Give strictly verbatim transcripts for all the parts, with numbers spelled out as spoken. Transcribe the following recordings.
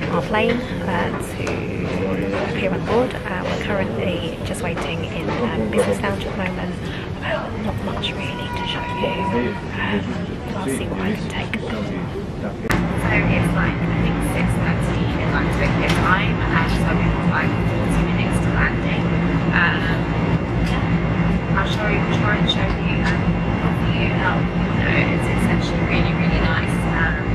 and offline uh, to appear on board. Uh, we're currently just waiting in um, business lounge at the moment. Well, not much really to show you. Um, I'll see what I can take. So it's like, I think six thirty in like Tokyo time, and so we've got like forty minutes to landing. Um, yeah, I'll show you, try and show you um, the view out. You know, it's, it's actually really, really nice. Um,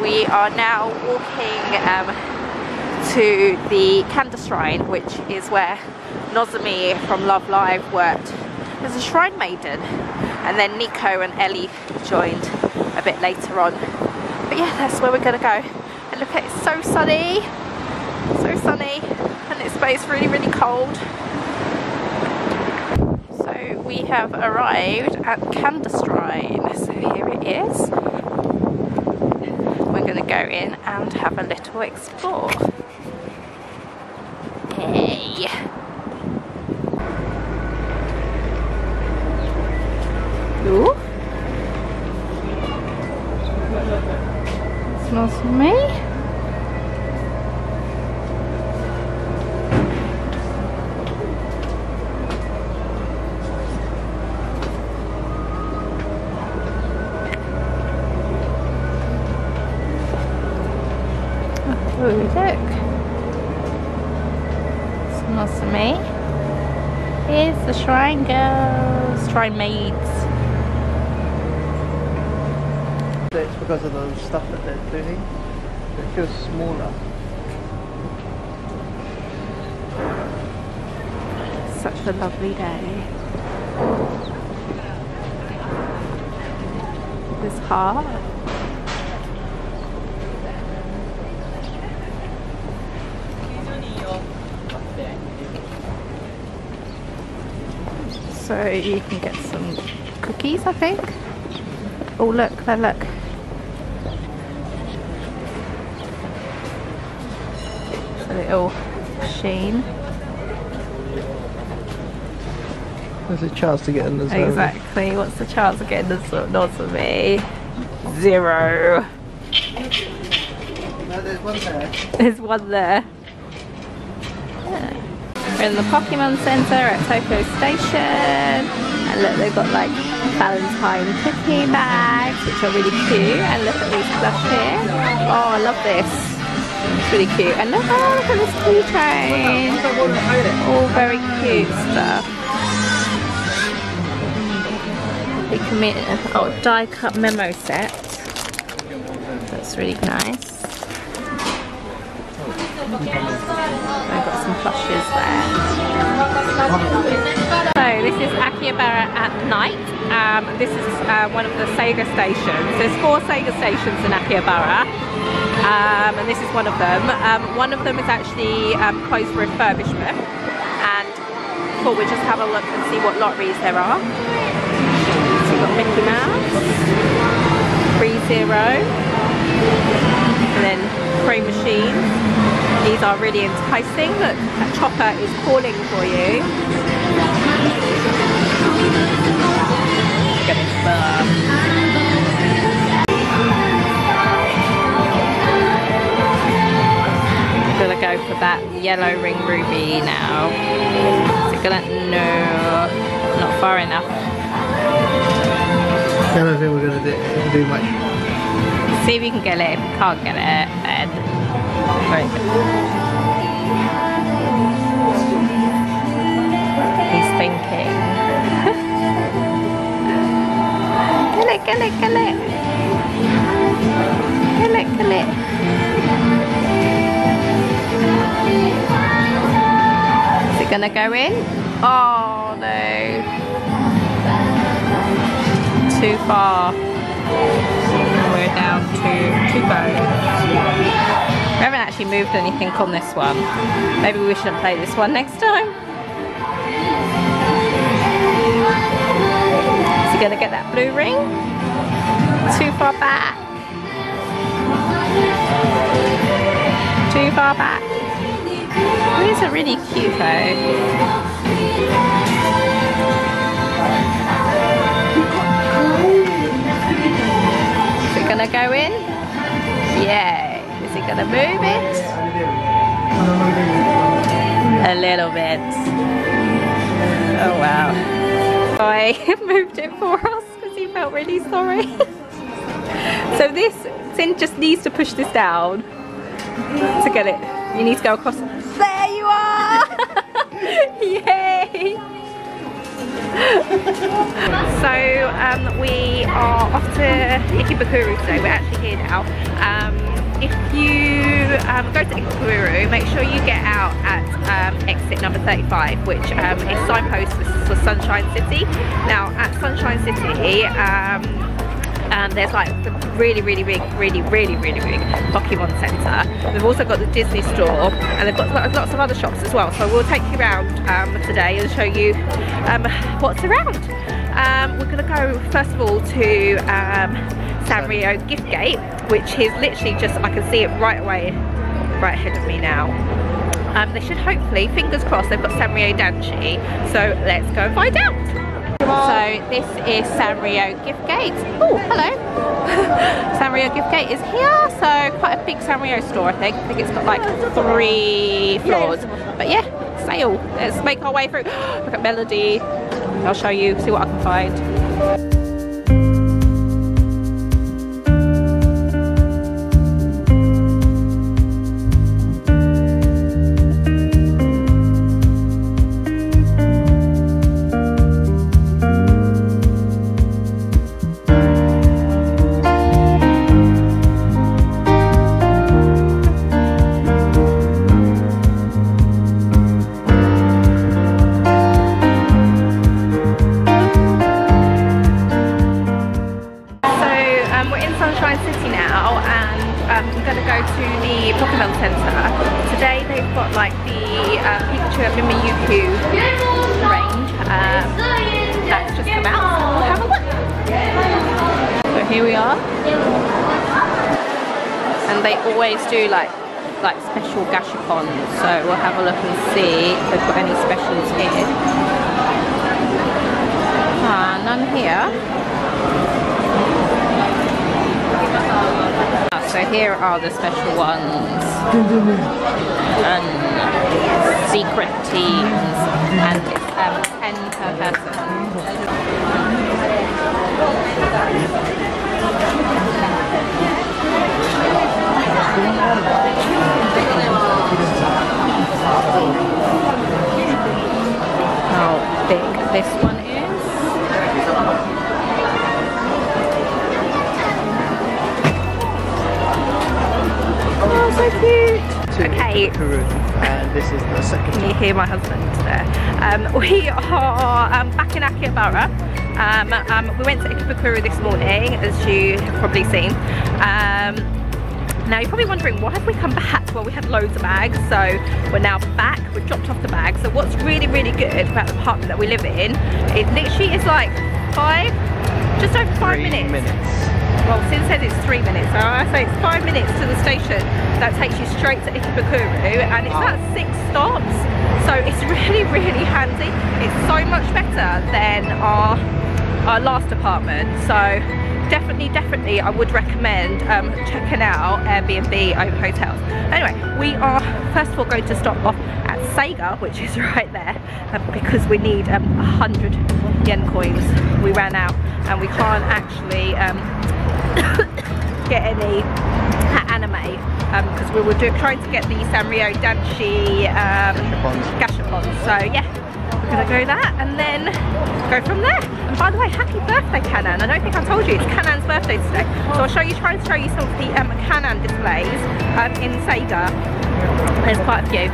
We are now walking um, to the Kanda Shrine, which is where Nozomi from Love Live worked as a shrine maiden, and then Nico and Ellie joined a bit later on. But yeah, that's where we're gonna go. And look at it, it's so sunny, so sunny, and it's but it's really really cold. So we have arrived at Kanda Shrine. So here it is. Going to go in and have a little explore. Hey. Ooh. Smells for me. Ooh, look, smells to me. Here's the shrine girls, shrine maids. It's because of the stuff that they're doing. It feels smaller. Such a lovely day. This heart. So you can get some cookies, I think. Oh look, there, look. It's a little sheen. There's a chance to get in the zone. Exactly, what's the chance of getting in the Nozomi? Zero. No, there's one there. There's one there. We're in the Pokemon Center at Tokyo Station, and look, they've got like Valentine cookie bags, which are really cute, and look at these stuff here. Oh, I love this. It's really cute. And look, oh, look at this key train. All very cute stuff. We commit oh, die cut memo set. That's really nice. I've got some plushes there. So this is Akihabara at night. Um, this is uh, one of the Sega stations. There's four Sega stations in Akihabara, um, and this is one of them. Um, one of them is actually um, closed for refurbishment, and thought we'd just have a look and see what lotteries there are. So we've got Mickey Mouse, three zero, and then three machines. These are really enticing. Look, that chopper is calling for you. Get it I'm gonna go for that yellow ring ruby now. Is it gonna? No, not far enough. I don't think we're gonna do, do much. See if you can get it. If you can't get it, then. Right. He's thinking. Kill it, kill it, kill it. Kill it, kill it. Is it gonna go in? Oh no. Too far. We're down to Tubo. We haven't actually moved anything on this one. Maybe we shouldn't play this one next time. Is he gonna get that blue ring? Too far back. Too far back. These are really cute though. Is it gonna go in? Yay. Is it gonna move it? A little bit. Oh wow. I moved it for us because he felt really sorry. So this, Sin just needs to push this down to get it. You need to go across. There you are! Yay! So um, we are off to Ikebukuro today. We're actually here now. Um, if you um, go to Ikebukuro, make sure you get out at um, exit number thirty-five, which um, is signpost for Sunshine City. Now at Sunshine City, um, Um, there's like the really, really big, really, really, really big Pokemon Center. They've also got the Disney store, and they've got lots of other shops as well. So we'll take you around um, today and show you um, what's around. Um, we're gonna go first of all to um, Sanrio Gift Gate, which is literally just, I can see it right away, right ahead of me now. Um, they should hopefully, fingers crossed, they've got Sanrio Danchi. So let's go and find out. So this is Sanrio gift gate. Oh, hello. Sanrio gift gate is here, so quite a big Sanrio store I think. I think it's got like three floors. But yeah, sale. Let's make our way through. Look at Melody. I'll show you, see what I can find. Do like like special gashapons, so we'll have a look and see if they've got any specials here. Ah, none here. Ah, so here are the special ones, and secret teams, and it's um, ten per person. How big this one is. Oh, so cute. Okay. And this is the second one. You hear my husband there. Um, we are um, back in Akihabara. Um, um, we went to Ikebukuro this morning, as you have probably seen. Um, Now you're probably wondering, why have we come back? Well, we had loads of bags, so we're now back. We've dropped off the bags. So what's really, really good about the apartment that we live in, it literally is like five, just over five three minutes. minutes. Well, Sin said it's three minutes, so I say it's five minutes to the station. That takes you straight to Ikebukuro, and it's about six stops. So it's really, really handy. It's so much better than our, our last apartment. So definitely, definitely, I would recommend um, checking out Airbnb over hotels. Anyway, we are first of all going to stop off at Sega, which is right there, um, because we need um, one hundred yen coins. We ran out and we can't actually um, get any anime because um, we were do trying to get the Sanrio Danchi um, gashapons. So yeah, we're gonna go that and then go from there. And by the way, happy birthday Kanan. I don't think I told you, it's Kanan's birthday today. So I'll show you, try and show you some of the um, Kanan displays um, in Sega. There's quite a few.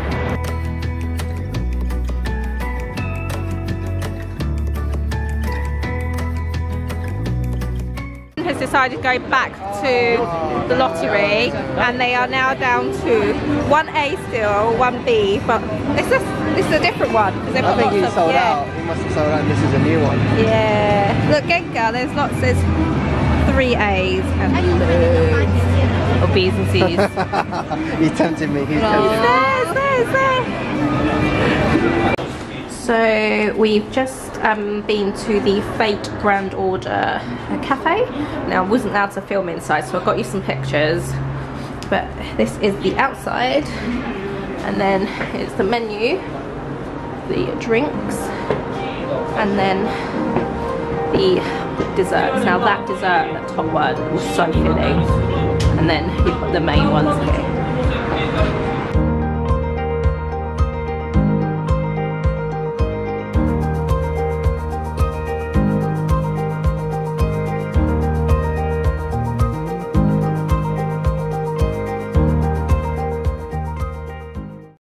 Has decided to go back to the lottery, and they are now down to one A still, one B, but this is this is a different one. I think he sold out. He must have sold out. This is a new one. Yeah. Look, Genka. There's lots. There's three A's and a Or B's and C's. He tempted me. He's oh. tempted me. So we've just um, been to the Fate Grand Order Cafe. Now I wasn't allowed to film inside, so I got you some pictures. But this is the outside, and then it's the menu, the drinks, and then the desserts. Now that dessert, that top word, was so filling. And then you've got the main ones here.